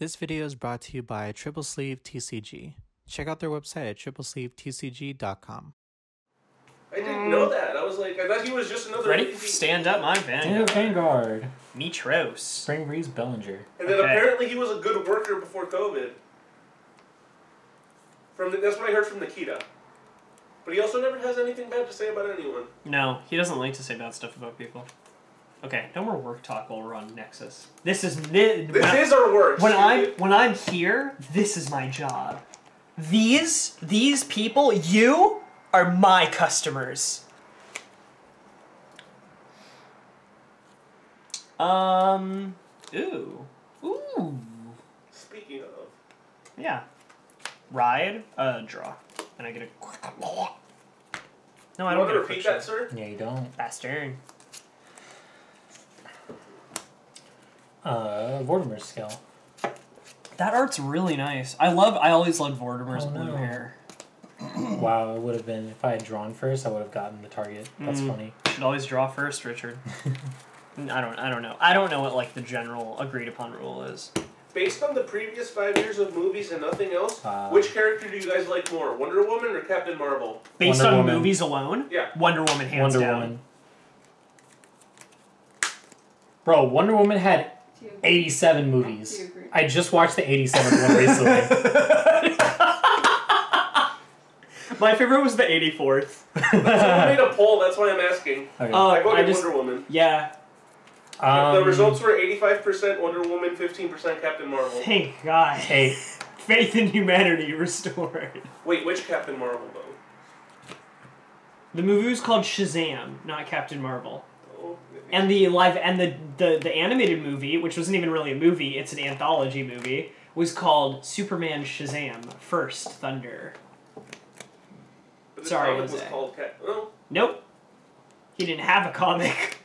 This video is brought to you by Triple Sleeve TCG. Check out their website at TripleSleeveTCG.com. I didn't know that. I was like, I thought he was just another... Ready? Stand up, my Vanguard. Vanguard. Mitros. Spring-Breeze Bellinger. And then apparently he was a good worker before COVID. That's what I heard from Nikita. But he also never has anything bad to say about anyone. No, he doesn't like to say bad stuff about people. Okay, no more work talk while we're on Nexus. This is our work. When I'm here, this is my job. These people, you are my customers. Ooh. Speaking of. Yeah. Ride, draw, and I get a. No, I don't want to repeat that, sir. Yeah, you don't. Bastard. Vortimer's skill. That art's really nice. I always loved Vortimer's blue hair. Wow, it would have been if I had drawn first. I would have gotten the target. That's funny. Should always draw first, Richard. I don't know. I don't know what like the general agreed upon rule is. Based on the previous 5 years of movies and nothing else, which character do you guys like more, Wonder Woman or Captain Marvel? Based on movies alone, yeah, Wonder Woman hands down. Wonder Woman. Bro, Wonder Woman had 87 movies. I just watched the 87th one recently. My favorite was the 84th. I made a poll, that's why I'm asking. Okay. I voted Wonder Woman. Yeah. The results were 85% Wonder Woman, 15% Captain Marvel. Thank God. Hey. Faith in humanity restored. Wait, which Captain Marvel, though? The movie was called Shazam, not Captain Marvel. Oh, and the live and the animated movie, which wasn't even really a movie, it's an anthology movie, was called Superman Shazam: First Thunder. But the sorry, Jose. Was called oh. Nope. He didn't have a comic.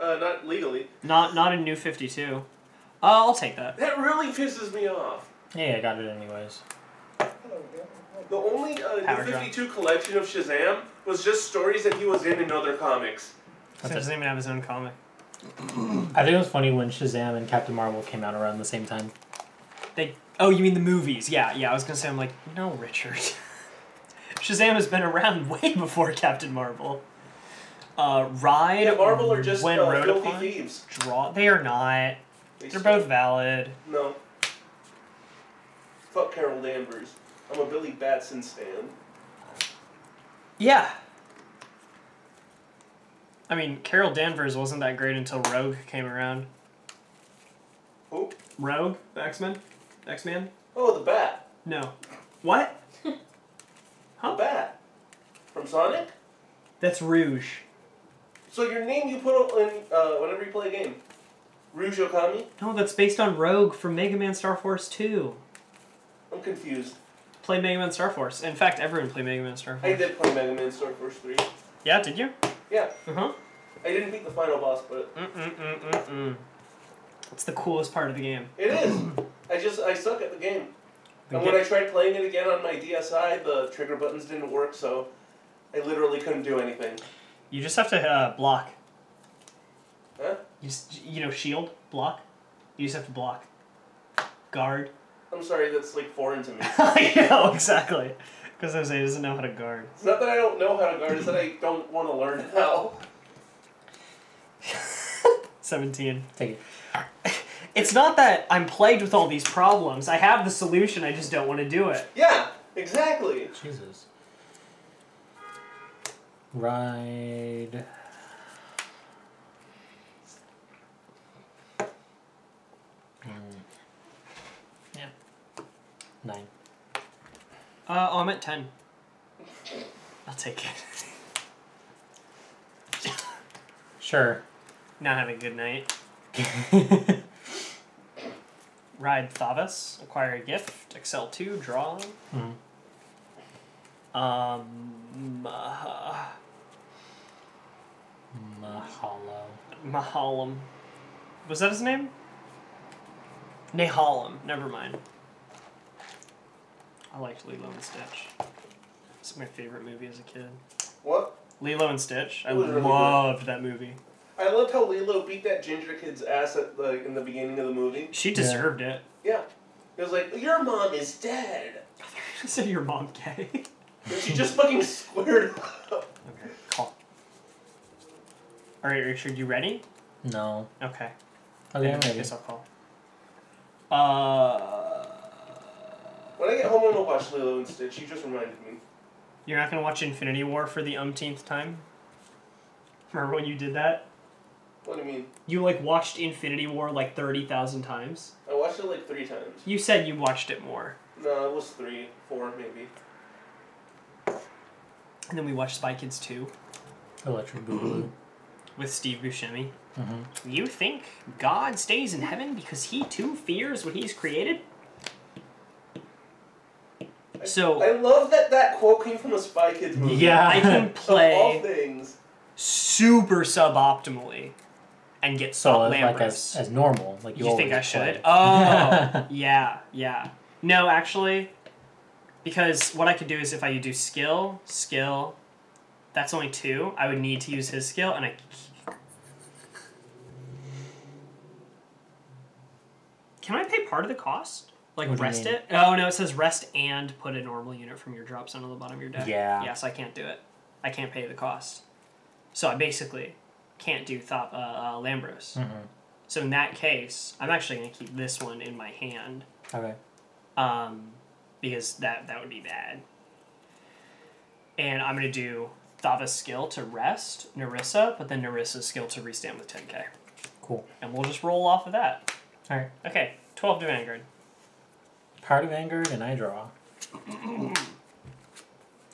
Not legally. Not in New 52. I'll take that. That really pisses me off. Hey, I got it anyways. The only New 52 collection of Shazam was just stories that he was in other comics. He doesn't even have his own comic. I think it was funny when Shazam and Captain Marvel came out around the same time. Oh, you mean the movies? Yeah, yeah. I was gonna say, I'm like, no, Richard. Shazam has been around way before Captain Marvel. Ride. Yeah, Marvel are just filthy thieves. Draw. They are not. They're both valid. No. Fuck Carol Danvers. I'm a Billy Batson stan. Yeah. I mean, Carol Danvers wasn't that great until Rogue came around. Oh. Rogue? The X-Men? X-Man? Oh, the bat. No. What? Huh? The bat. From Sonic? That's Rouge. So your name you put in whenever you play a game. Rouge Okami? No, that's based on Rogue from Mega Man Star Force 2. I'm confused. Play Mega Man Star Force. In fact, everyone played Mega Man Star Force. I did play Mega Man Star Force 3. Yeah, did you? Yeah. Uh-huh. I didn't beat the final boss, but... It's the coolest part of the game. It is. I suck at the game. And when I tried playing it again on my DSi, the trigger buttons didn't work, so I literally couldn't do anything. You just have to block. Huh? You know, shield, block. You just have to block. Guard. I'm sorry, that's like foreign to me. I know, exactly. Because Jose doesn't know how to guard. It's not that I don't know how to guard, it's that I don't want to learn how. 17. Take it. It's not that I'm plagued with all these problems. I have the solution, I just don't want to do it. Yeah, exactly. Jesus. Ride. Yeah. 9. Oh, I'm at 10. I'll take it. Sure. Not having a good night. Ride Thava, acquire a gift, excel 2, draw. Mahalam. Was that his name? Nehalem. Never mind. I liked Lilo and Stitch. It's my favorite movie as a kid. What? Lilo and Stitch. I loved that movie. I loved how Lilo beat that ginger kid's ass in the beginning of the movie. She deserved it. It was like, your mom is dead. I thought you were gonna say your mom's gay. But she just fucking squared up. Okay, cool. Alright, Richard, you ready? No. Okay. Then I guess I'll call. When I get home, I'm gonna watch Lilo and Stitch. You just reminded me. You're not gonna watch Infinity War for the umpteenth time? Remember when you did that? What do you mean? You, like, watched Infinity War, like, 30,000 times? I watched it, like, 3 times. You said you watched it more. No, it was 3, 4, maybe. And then we watched Spy Kids 2. Electric Boogaloo. With Steve Buscemi. Mm-hmm. You think God stays in heaven because he, too, fears what he's created? So... I love that that quote came from a Spy Kids movie. Yeah. I can play... Of all things. Super suboptimally. And get so like as normal, like you think I should? Oh, yeah, yeah. No, actually, because what I could do is if I do skill, that's only 2. I would need to use his skill, and I can I pay part of the cost? Like what rest it? Oh no, it says rest and put a normal unit from your drop zone on the bottom of your deck. Yeah. Yeah, so I can't do it. I can't pay the cost. So I basically can't do Lambros. Mm-hmm. So in that case, I'm actually going to keep this one in my hand. Okay. Because that would be bad. And I'm going to do Thava's skill to rest Nerissa, but then Nerissa's skill to restand with 10k. Cool. And we'll just roll off of that. All right. Okay, 12 to Vanguard. Power to Vanguard, and I draw.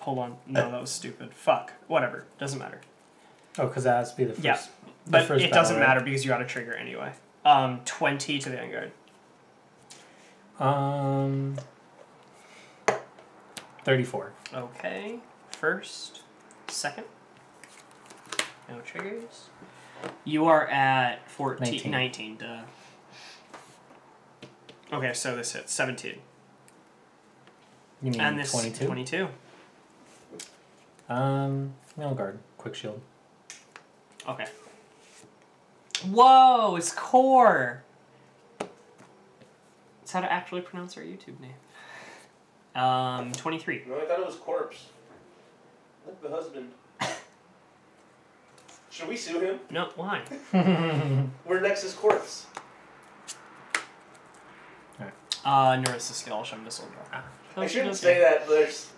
Hold on. No, that was stupid. Fuck. Whatever. Doesn't matter. Oh, because that has to be the first. Yeah, but first it doesn't matter because you got to trigger anyway. 20 to Vanguard. 34. Okay. First, second. No triggers. You are at 14. 19. Duh. Okay, so this hits 17. You mean and this 22? 22. No guard. Quick shield. Okay. Whoa, it's Core. That's how to actually pronounce our YouTube name. 23. No, I thought it was Corpse. Look, the husband. Should we sue him? No, why? We're Nexus Corpse. Alright. Nerissa skill, Shun Missile Draw. I shouldn't say that. There's,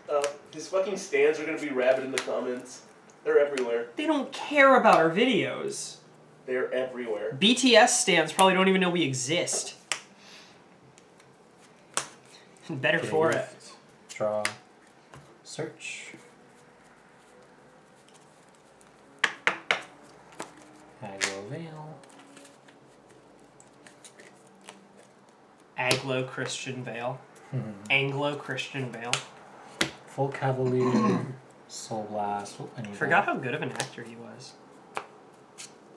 his fucking stands are going to be rabid in the comments. They're everywhere. They don't care about our videos. They're everywhere. BTS stands probably don't even know we exist. Better okay, for it. Draw. Search. Aglo Veil. Anglo-Christian Veil. Anglo-Christian Veil. Full Cavalier. Soul Blast. Ooh, I forgot how good of an actor he was.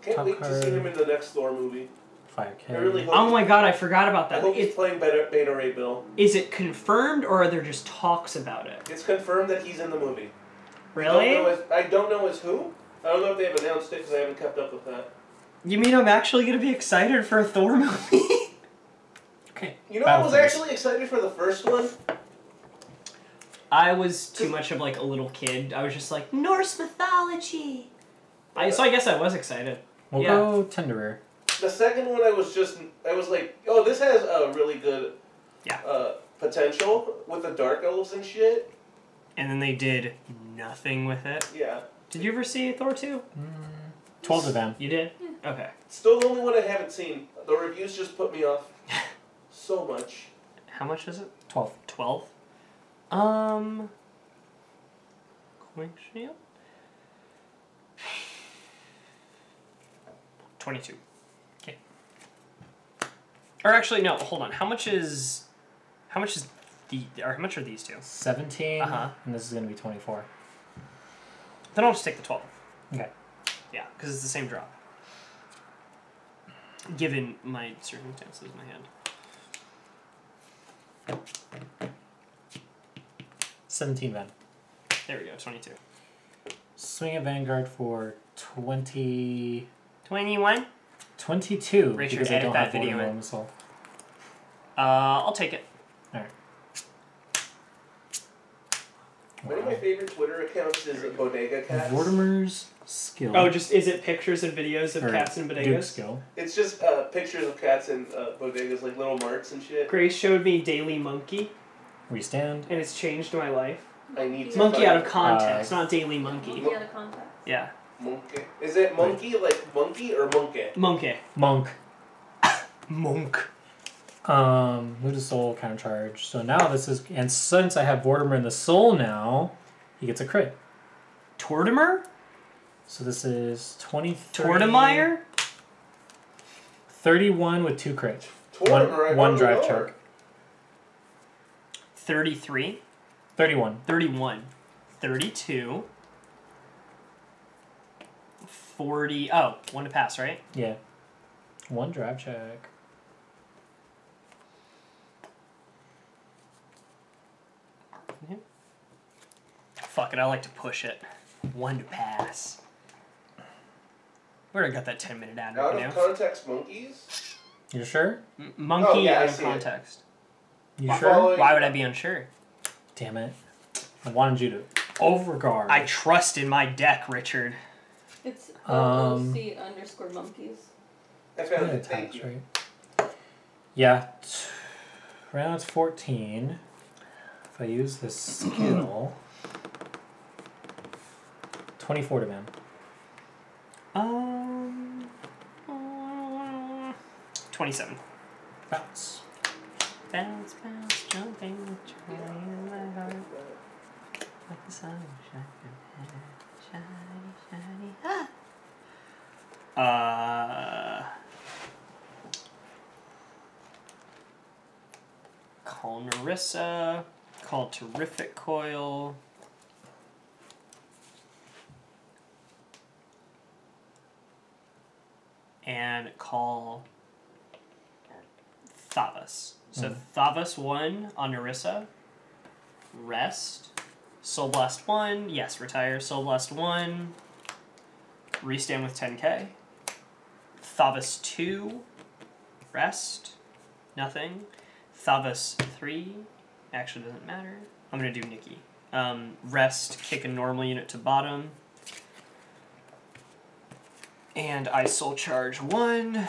Can't wait to see him in the next Thor movie. 5k. Really oh my god, I forgot about that. I hope he's playing Beta Ray Bill. Is it confirmed or are there just talks about it? It's confirmed that he's in the movie. Really? I don't know as who. I don't know if they have announced it because I haven't kept up with that. You mean I'm actually going to be excited for a Thor movie? Okay. You know I was actually excited for the first one? I was too much of like a little kid. I was just like Norse mythology. So I guess I was excited. We'll go Tenderer. The second one, I was like, oh, this has a really good, potential with the dark elves and shit. And then they did nothing with it. Yeah. Did you ever see Thor 2? 12 of them. You did? Mm. Okay. Still the only one I haven't seen. The reviews just put me off so much. How much is it? 12. 12. Quick shield. 22. Okay. Or actually, no. Hold on. How much are these two? 17. And this is gonna be 24. Then I'll just take the 12. Okay. Yeah, because it's the same drop. Given my circumstances in my hand. 17 then. There we go, 22. Swing a Vanguard for 20... 21? 22. Richard, edit that video in. I'll take it. Alright. One of my favorite Twitter accounts is Bodega Cats. Vortimer's Skill. Oh, just is it pictures and videos of cats and bodegas? Skill. It's just pictures of cats and bodegas, like little marks and shit. Grace showed me Daily Monkey. We stand. And it's changed my life. I need to Monkey out of context, not Daily Monkey. Monkey out of context. Yeah. Monkey. Is it monkey like monkey or monkey? Monkey. Monk. Monk. Lose a soul, counter charge. So now this is, and since I have Vortimer in the soul now, he gets a crit. Tortimer? So this is 20. Tortimer? 31 with 2 crits. One drive charge. 33? 31. 31. 32. 40. Oh, one to pass, right? Yeah. One drive check. Fuck it, I like to push it. One to pass. Where I got that 10-minute ad right now. Out of context monkeys? You sure? Monkey out of context. You sure? Why would I be unsure? Damn it. I wanted you to overguard. I trust in my deck, Richard. It's _monkeys. That's what I think. Right? Yeah. Round 14. If I use this skill, 24 to man. 27. Bounce. Bounce, bounce, jumping, joy in my heart. Like the sun shiny, shiny, shiny. Call Nerissa. Called Terrific Coil. And call Thava. So Thava 1 on Nerissa. Rest. Soul Blast 1. Yes, retire. Soul Blast 1. Restand with 10k. Thava 2. Rest. Nothing. Thava 3. Actually doesn't matter. I'm going to do Nikki. Rest, kick a normal unit to bottom. And I soul charge 1.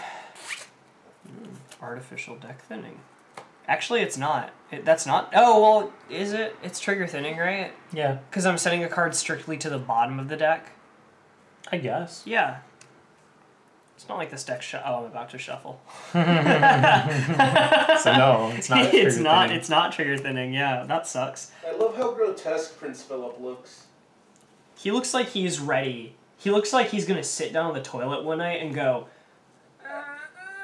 Artificial deck thinning. Actually, it's not. That's not. Oh, well, is it? It's trigger thinning, right? Yeah. Because I'm sending a card strictly to the bottom of the deck. I guess. Yeah. It's not like this deck. Oh, I'm about to shuffle. So no, it's not. It's not. Thinning. It's not trigger thinning. Yeah, that sucks. I love how grotesque Prince Philip looks. He looks like he's ready. He looks like he's gonna sit down on the toilet one night and go,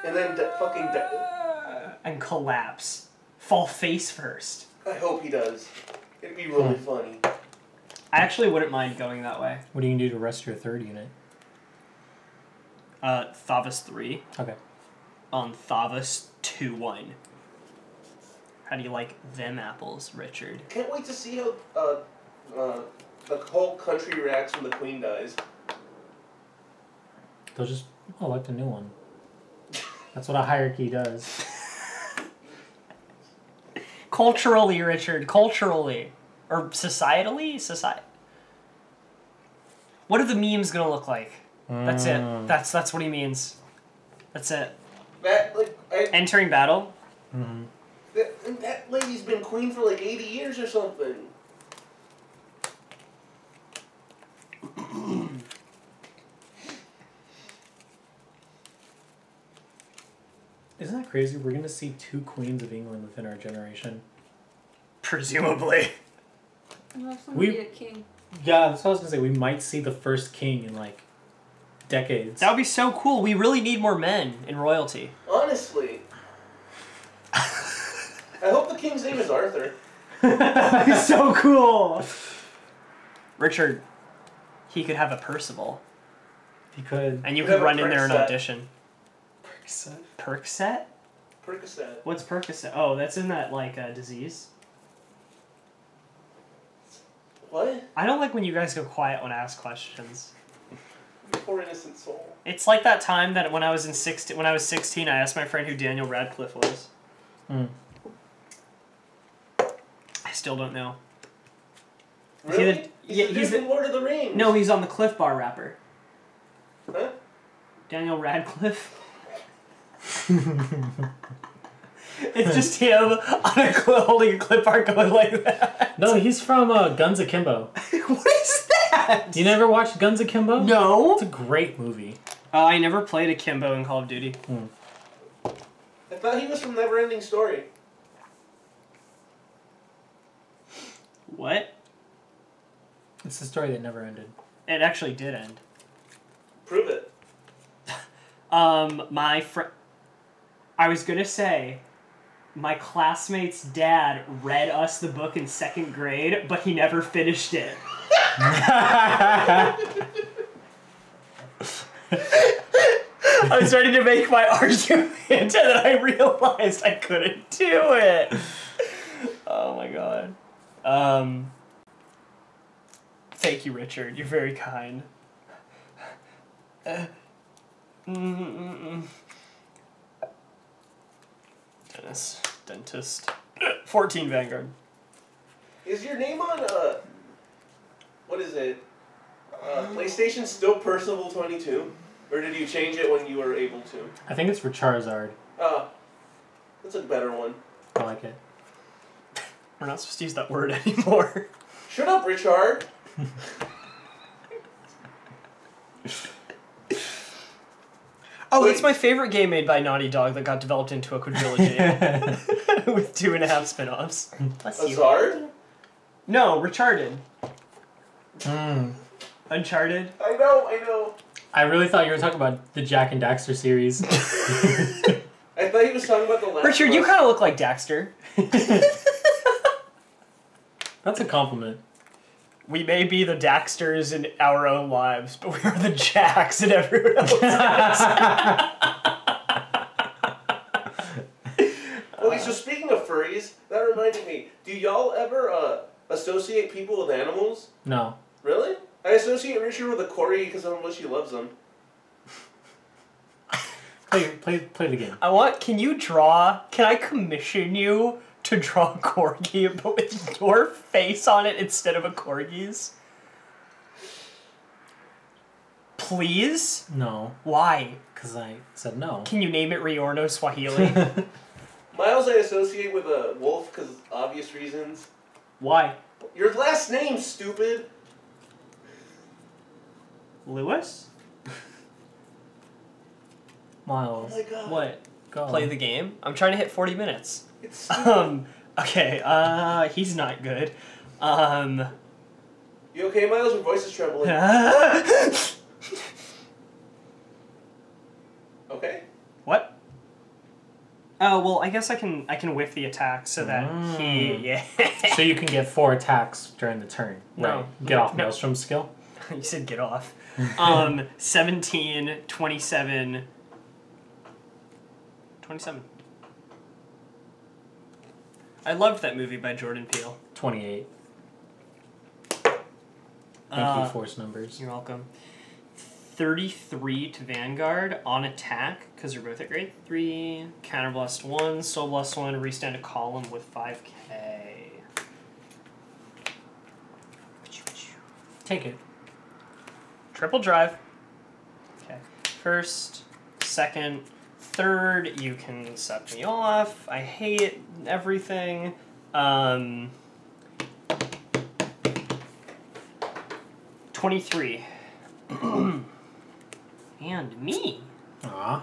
and then and collapse, fall face first. I hope he does. It'd be really funny. I actually wouldn't mind going that way. What are you gonna do to rest your third unit? Thava 3. Okay. On Thava 2-1. How do you like them apples, Richard? Can't wait to see how the whole country reacts when the queen dies. They'll just elect a new one. That's what a hierarchy does. Culturally, Richard. Culturally. Or societally? What are the memes gonna look like? That's it. That's what he means. That's it. That, like, entering battle. Mm-hmm. That lady's been queen for like 80 years or something. Isn't that crazy? We're gonna see 2 queens of England within our generation. Presumably. We be a king. Yeah, that's what I was gonna say. We might see the first king in like decades. That would be so cool. We really need more men in royalty. Honestly. I hope the king's name is Arthur. He's so cool. Richard, he could have a Percival. He could. And you could run in there and audition. Percocet? Percocet? Percocet. What's Percocet? Oh, that's in that, like, disease. What? I don't like when you guys go quiet when I ask questions. Poor innocent soul. It's like that time that when I was 16, I asked my friend who Daniel Radcliffe was. still don't know. Really? Is he the, he's in Lord of the Rings. No, he's on the Cliff Bar wrapper. Huh? Daniel Radcliffe. It's just him on a holding a clip art going like that. No, he's from Guns Akimbo. What is that? You never watched Guns Akimbo? No. It's a great movie. I never played Akimbo in Call of Duty. Mm. I thought he was from Neverending Story. What? It's the story that never ended. It actually did end. Prove it. My friend... I was gonna say, my classmate's dad read us the book in second grade, but he never finished it. I was ready to make my argument, and then I realized I couldn't do it. Oh my god. Thank you, Richard. You're very kind. Dentist. 14 Vanguard. Is your name on, what is it? PlayStation still Percival 22? Or did you change it when you were able to? I think it's Richarzard. Oh. That's a better one. I like it. We're not supposed to use that word anymore. Shut up, Richard! Oh, wait. It's my favorite game made by Naughty Dog that got developed into a quadrilogy with 2.5 spin-offs. Hazard? No, Richarded. Mm. Uncharted? I know, I know. I really thought you were talking about the Jack and Daxter series. I thought he was talking about the last Richard, you kind of look like Daxter. That's a compliment. We may be the Daxters in our own lives, but we are the Jacks in everyone else's. Okay, so speaking of furries, that reminded me. Do y'all ever associate people with animals? No. Really? I associate Richard with a Corgi because I don't know if she loves him. Play the game. Can you draw? Can I commission you to draw a Corgi, but with your face on it instead of a Corgi's? Please? No. Why? Because I said no. Can you name it Riorno Swahili? Miles I associate with a wolf because obvious reasons. Why? Your last name, stupid! Lewis? Miles. Oh my god. What? Go. Play the game? I'm trying to hit 40 minutes. It's okay, he's not good. You okay, Miles? Your voice is trembling. Okay. What? Oh, well, I guess I can whiff the attack so that he... Yeah. So you can get 4 attacks during the turn. No. Right. Get off Maelstrom's skill. You said get off. 17, 27... 27. I loved that movie by Jordan Peele. 28. Thank you, force numbers. You're welcome. 33 to Vanguard on attack, because you're both at grade 3. Counterblast 1, Soul Blast 1, restand a column with 5k. Take it. Triple drive. Okay. First, second... Third, you can suck me off. I hate everything. $23. And me. Aww.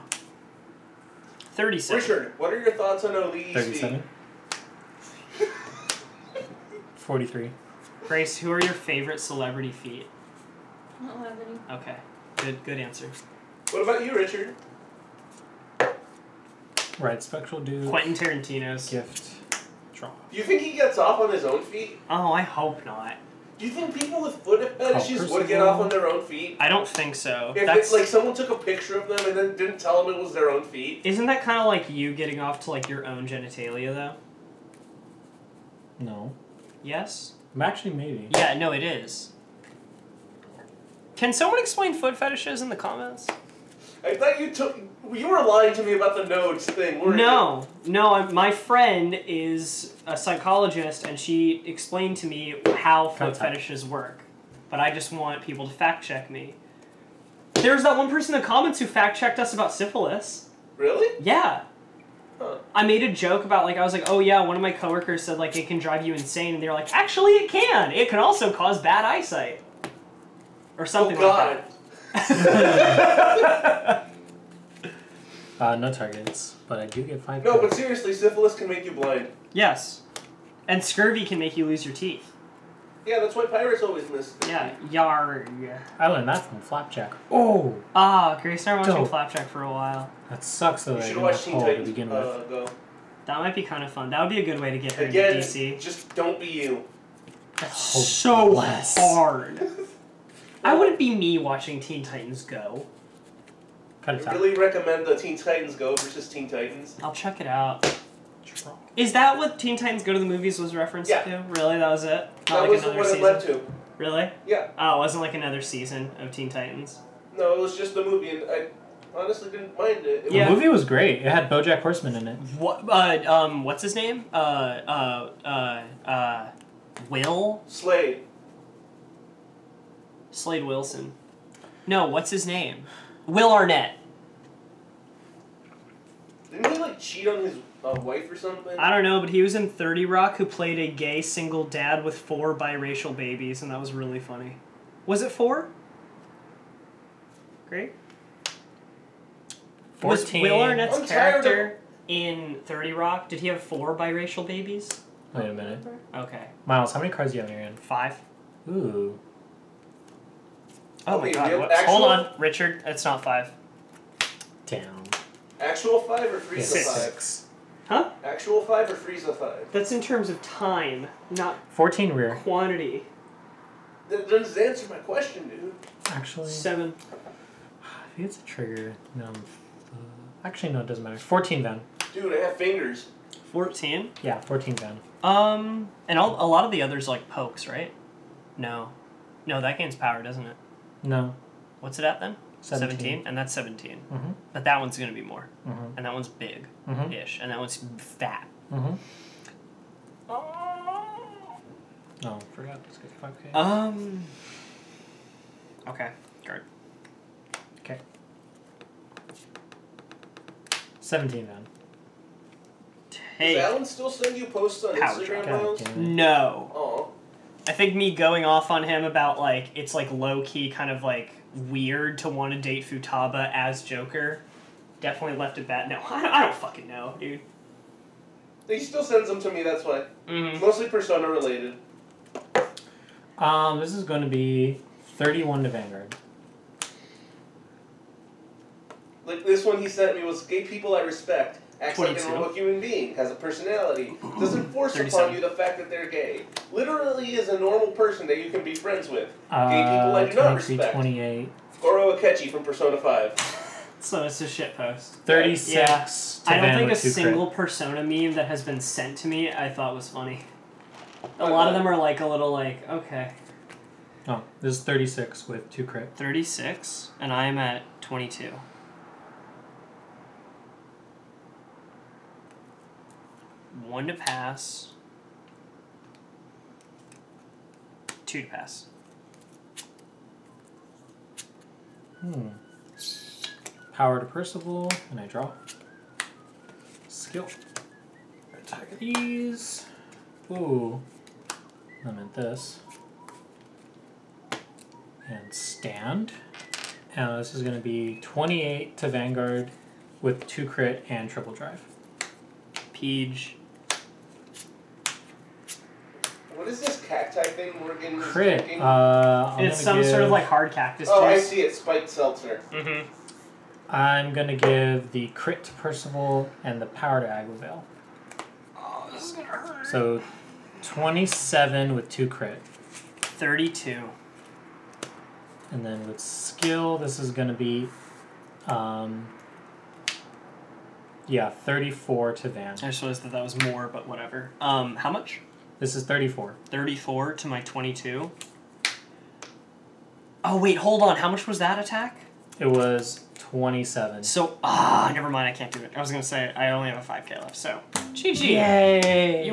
37. Richard, what are your thoughts on Elise? 37. 43. Grace, who are your favorite celebrity feet? Not celebrity. Okay. Good answer. What about you, Richard? Right, Spectral Dude. Quentin Tarantino's. Gift. Draw. Do you think he gets off on his own feet? Oh, I hope not. Do you think people with foot fetishes would get off on their own feet? I don't think so. If it's like someone took a picture of them and then didn't tell them it was their own feet. Isn't that kind of like you getting off to like your own genitalia though? No. Yes? Actually, maybe. Yeah, no, it is. Can someone explain foot fetishes in the comments? I thought you took... You were lying to me about the nodes thing, weren't you? No, my friend is a psychologist, and she explained to me how foot fetishes work. But I just want people to fact-check me. There's that one person in the comments who fact-checked us about syphilis. Really? Yeah. Huh. I made a joke about, like, I was like, oh yeah, one of my coworkers said, like, it can drive you insane, and they were like, actually it can! It can also cause bad eyesight. Or something like that. No targets, but I do get 5 points. But seriously, syphilis can make you blind. Yes. And scurvy can make you lose your teeth. Yeah, that's why pirates always miss. Yeah, yarg. I learned that from Flapjack. Oh! Ah, Grace and I were watching Flapjack for a while. That sucks though. You should watch Teen Titans to begin with. Though. That might be kind of fun. That would be a good way to get her into DC. Just don't be you. That's so hard. I wouldn't be me watching Teen Titans Go. I really recommend the Teen Titans Go versus Teen Titans. I'll check it out. Is that what Teen Titans Go to the Movies was referenced to? Really? That was it? Not that was what it led to. Really? Yeah. Oh, it wasn't like another season of Teen Titans? No, it was just the movie, and I honestly didn't mind it. The movie was great. It had BoJack Horseman in it. What? What's his name? Will? Slade. Slade Wilson. No, what's his name? Will Arnett. Didn't he, like, cheat on his... A wife or something? I don't know, but he was in 30 Rock who played a gay single dad with 4 biracial babies, and that was really funny. Was it 4? Great. 14. Was Will Arnett's character in 30 Rock, did he have 4 biracial babies? Wait a minute. Okay. Miles, how many cards do you have in your hand? 5. Ooh. Oh my god. Hold on, Richard. It's not 5. Damn. Actual 5 or Frieza 5? Huh? Actual 5 or Frieza 5? That's in terms of time, not 14 rear. Quantity. That doesn't answer my question, dude. Actually... 7. I think it's a trigger. No, actually, no, it doesn't matter. 14 then. Dude, I have fingers. 14? Yeah, 14 then. And a lot of the others like pokes, right? No. No, that gains power, doesn't it? No. What's it at then? 17, and that's 17. Mm-hmm. But that one's going to be more. Mm-hmm. And that one's big-ish. Mm-hmm. And that one's fat. Mm-hmm. Oh, I forgot. Let's get 5K. Okay. Guard. Okay. 17, then. Take. Does Alan still send you posts on Instagram, Miles? No. Oh. I think me going off on him about, like, it's, like, low-key kind of, like, weird to want to date Futaba as Joker definitely left it that. No, I don't fucking know, dude. He still sends them to me, that's why. Mm-hmm. Mostly Persona related. This is going to be 31 to Vanguard. Like, this one he sent me was, gay people I respect, acts like a normal human being, has a personality, doesn't force upon you the fact that they're gay, literally is a normal person that you can be friends with. Gay people I do not respect. 28. Goro Akechi from Persona 5. So it's a shitpost. 36. Yeah. I don't think a single Persona meme that has been sent to me I thought was funny. A lot of them are like a little like, okay. Oh, this is 36 with 2 crit. 36, and I am at 22. One to pass. 2 to pass. Power to Percival, and I draw. Skill. Attack these. Ooh. I meant this. And stand. And this is going to be 28 to Vanguard with 2 crit and triple drive. Peach. What is this cacti thing we're getting? Crit. It's some sort of like hard cactus juice. Oh, I see it. Spiked seltzer. Mm-hmm. I'm going to give the crit to Percival and the power to Aglavale. Oh, this is going to hurt. So 27 with 2 crit. 32. And then with skill, this is going to be... 34 to Van. I just realized that that was more, but whatever. How much? This is 34. 34 to my 22. Oh, wait, hold on. How much was that attack? It was 27. So, never mind, I can't do it. I was going to say, I only have a 5K left, so. GG. Yay.